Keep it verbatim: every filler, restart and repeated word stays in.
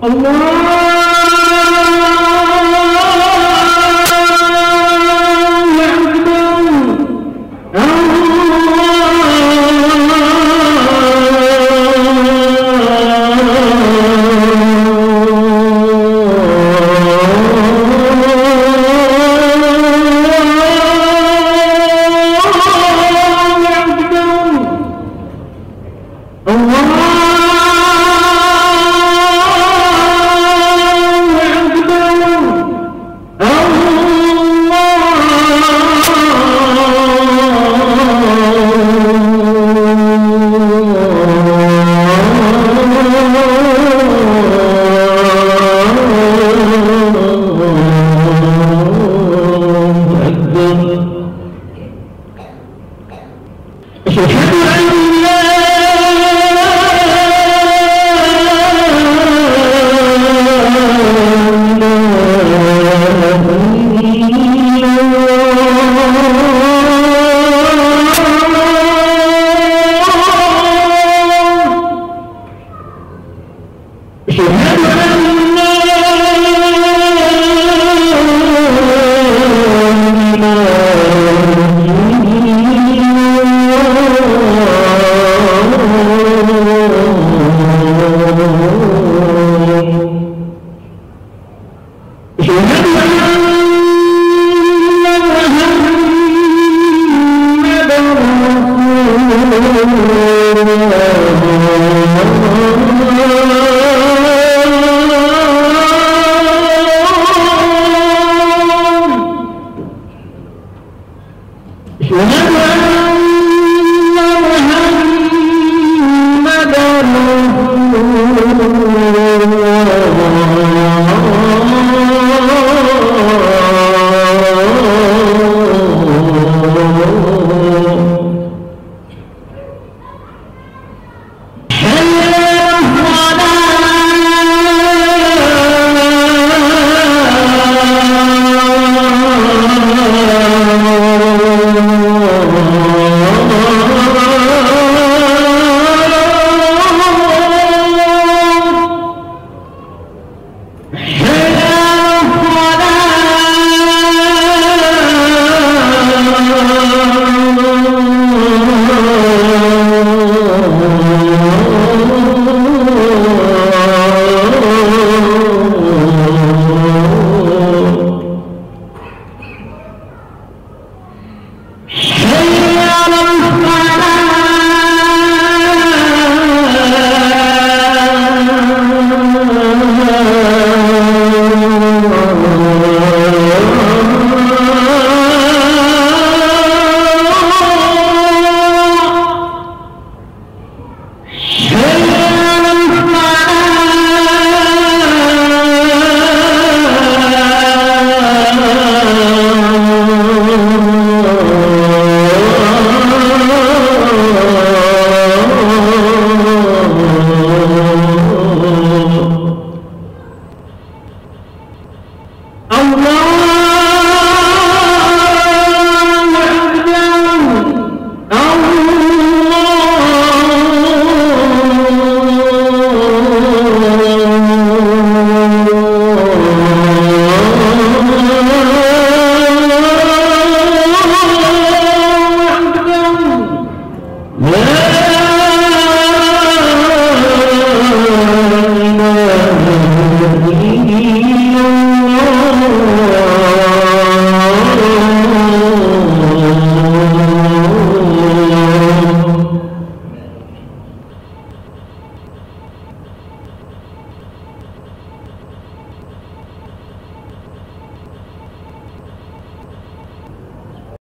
Allah. Muhammad